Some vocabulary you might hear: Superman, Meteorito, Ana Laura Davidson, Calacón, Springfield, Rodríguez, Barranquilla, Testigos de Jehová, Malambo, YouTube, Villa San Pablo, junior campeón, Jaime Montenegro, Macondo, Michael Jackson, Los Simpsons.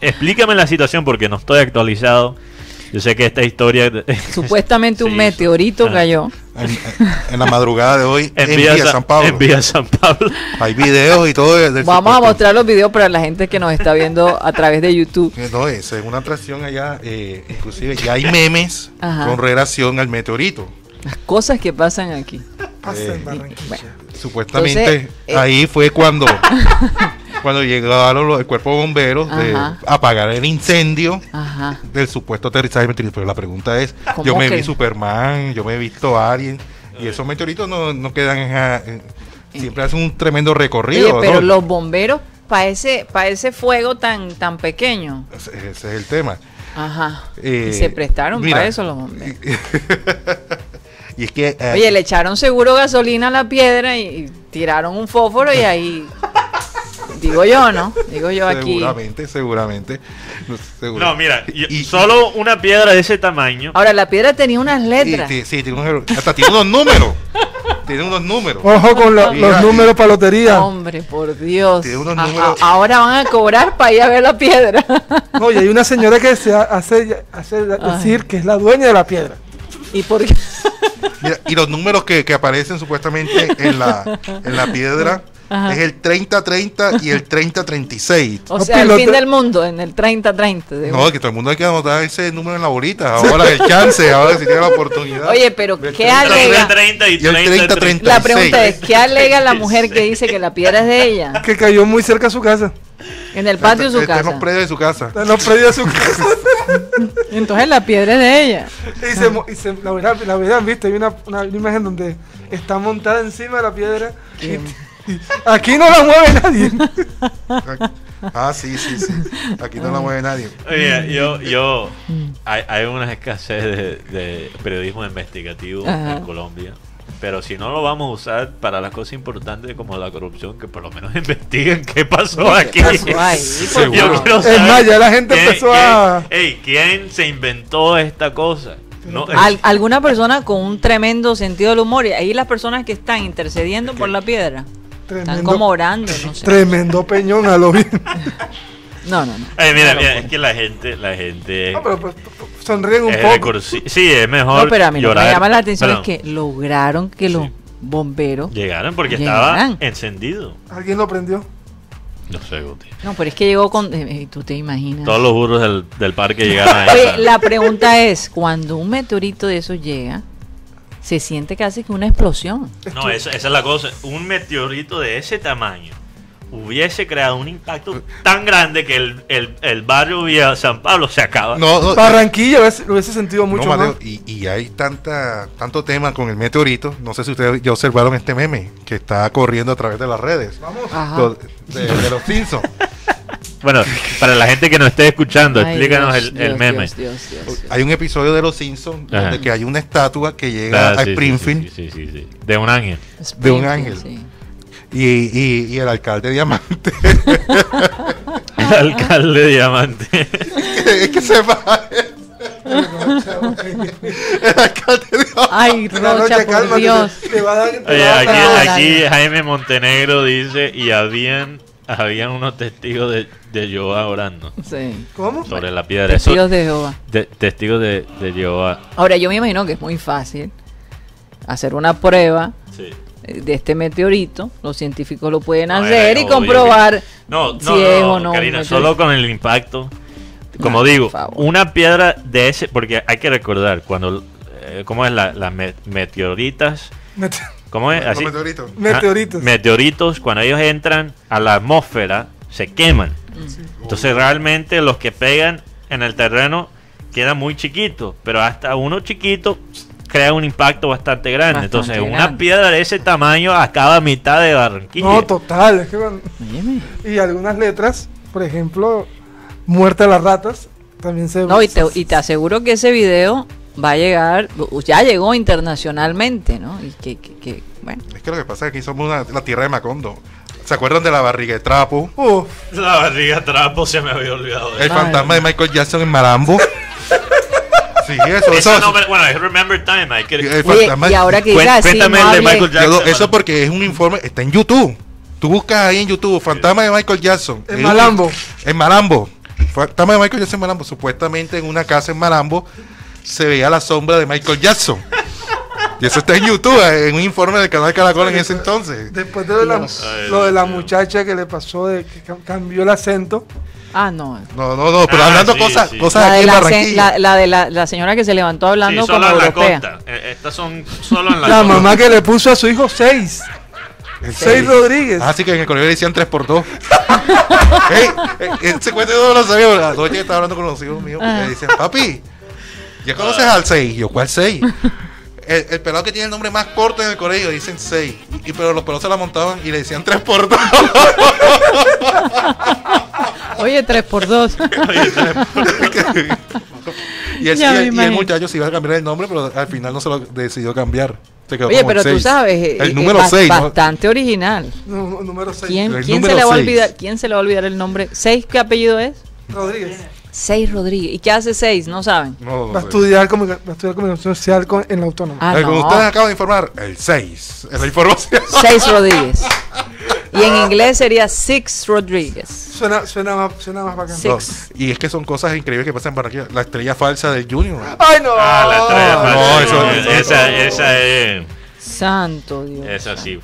Explícame la situación porque no estoy actualizado. Yo sé que esta historia... Supuestamente un meteorito cayó. En la madrugada de hoy en Villa San Pablo. En Villa San Pablo. Hay videos y todo. Vamos a mostrar los videos para la gente que nos está viendo a través de YouTube. No, es una atracción allá, inclusive ya hay memes con relación al meteorito. Las cosas que pasan aquí. Pasan en Barranquilla. Bueno, supuestamente entonces, ahí fue cuando... cuando llegaron los cuerpos bomberos de apagar el incendio del supuesto aterrizaje meteorito. Pero la pregunta es, yo me vi Superman, yo me he visto Alien, y esos meteoritos no quedan siempre hacen un tremendo recorrido. Oye, pero los bomberos para ese fuego tan pequeño. Ese es el tema. Y se prestaron para eso los bomberos. Y es que, oye, le echaron seguro gasolina a la piedra y tiraron un fósforo y ahí... Digo yo, ¿no? Digo yo aquí. Seguramente. No, mira, solo una piedra de ese tamaño. Ahora, la piedra tenía unas letras. Sí, tiene unos, hasta tiene unos números. Tiene unos números. Ojo con los números para lotería. Hombre, por Dios. Tiene unos números. Ahora van a cobrar para ir a ver la piedra. Oye, hay una señora que se hace decir que es la dueña de la piedra. ¿Y por qué? Mira, y los números que aparecen supuestamente en la piedra... Ajá. Es el 30-30 y el 30-36. O sea, el fin del mundo, en el 30-30. No, que todo el mundo hay que anotar ese número en la bolita. Ahora el chance, ahora si tiene la oportunidad. Oye, pero ¿qué alega? La pregunta es, ¿qué alega la mujer que dice que la piedra es de ella? Que cayó muy cerca de su casa. En el patio de su casa. En los predios de su casa. Está en los predios de su casa. Entonces la piedra es de ella. Y la verdad, viste, hay una imagen donde está montada encima de la piedra. Aquí no la mueve nadie. Sí. Aquí no la mueve nadie. Oye, hay una escasez de periodismo investigativo en Colombia. Pero si no lo vamos a usar para las cosas importantes como la corrupción, que por lo menos investiguen qué pasó aquí. Es más, ya la gente empezó a... ¿Quién se inventó esta cosa? No, alguna persona con un tremendo sentido del humor. Y ahí las personas que están intercediendo por la piedra. Están como orando, no sé. Tremendo peñón a lo bien. No. Mira, es que la gente pero sonríen un poco. Sí, es mejor. No, pero a mí lo que me llama la atención es que lograron que los bomberos llegaran porque estaba encendido. ¿Alguien lo prendió? No sé, Guti. No, pero es que llegó con... tú te imaginas. Todos los burros del parque llegaron a esa. La pregunta es, cuando un meteorito de esos llega, se siente casi que una explosión. No, esa es la cosa. Un meteorito de ese tamaño hubiese creado un impacto tan grande que el barrio Villa San Pablo se acaba. No, Barranquilla lo hubiese sentido mucho más. Y hay tanto tema con el meteorito. No sé si ustedes ya observaron este meme que está corriendo a través de las redes. Vamos. De los Simpsons. Bueno, para la gente que nos esté escuchando, explícanos el meme. Dios. Hay un episodio de Los Simpsons donde que hay una estatua que llega a Springfield. Sí. De un ángel. Sí. Y el alcalde Diamante. El alcalde Diamante. Es que se va. El alcalde Diamante. Ay, Rocha, por Dios. Oye, aquí Jaime Montenegro dice, y habían unos testigos de Jehová orando. Sí. ¿Cómo? Sobre la piedra. Testigos de Jehová. Testigos de Jehová. Ahora, yo me imagino que es muy fácil hacer una prueba de este meteorito. Los científicos lo pueden hacer y comprobar si es o no. Karina, solo con el impacto. Como digo, una piedra de ese... Porque hay que recordar, cuando... ¿Cómo es? Las meteoritas... ¿Cómo es? ¿Así? Meteoritos, cuando ellos entran a la atmósfera, se queman. Sí. Entonces realmente los que pegan en el terreno quedan muy chiquitos, pero hasta uno chiquito crea un impacto bastante grande. Una piedra de ese tamaño acaba a mitad de Barranquilla. No, total. Es que bueno, y algunas letras, por ejemplo, muerte a las ratas, también se... No, y te aseguro que ese video... va a llegar, ya llegó internacionalmente, ¿no? Y que bueno. Es que lo que pasa es que aquí somos la tierra de Macondo. ¿Se acuerdan de la barriga de trapo? La barriga de trapo se me había olvidado. El fantasma de Michael Jackson en Malambo. Sí, eso no, bueno, I remember time. Y ahora que digas, cuéntame el de Michael Jackson. Eso porque es un informe, está en YouTube. Tú buscas ahí en YouTube, fantasma de Michael Jackson. En Malambo. fantasma de Michael Jackson en Malambo. Supuestamente en una casa en Malambo se veía la sombra de Michael Jackson. Y eso está en YouTube, en un informe del canal Calacón en ese entonces. Después de lo de la muchacha que le pasó, de que cambió el acento. Ah, no. No, no, no, pero hablando cosas, cosas aquí en Barranquilla. La de la señora que se levantó hablando como europea. Estas son solo en la costa. La mamá que le puso a su hijo 6. 6 Rodríguez. Así que en el colegio le decían 3x2. Ese cuento yo no lo sabía. La noche que estaba hablando con los hijos míos, me dicen, papi, ¿ya conoces al 6? Yo, ¿cuál 6? El pelado que tiene el nombre más corto en el colegio, dicen 6. Pero los pelos se la montaban y le decían 3x2. Oye, 3x2. Y el muchacho se iba a cambiar el nombre, pero al final no se lo decidió cambiar. Oye, pero tú sabes, el número 6, bastante original. Número 6. ¿Quién se le va a olvidar? ¿Quién se le va a olvidar el nombre? ¿6 qué apellido es? Rodríguez. 6 Rodríguez. ¿Y qué hace 6? No saben. No va a estudiar comunicación social en la autónoma. Como ustedes acaban de informar, el 6 es la información. 6 Rodríguez. Y en inglés sería 6 Rodríguez. Suena más bacán. No, y es que son cosas increíbles que pasan para aquí. La estrella falsa del Junior. ¡Ay, no! Ah, la estrella falsa. No, esa es. Santo Dios. Esa sí.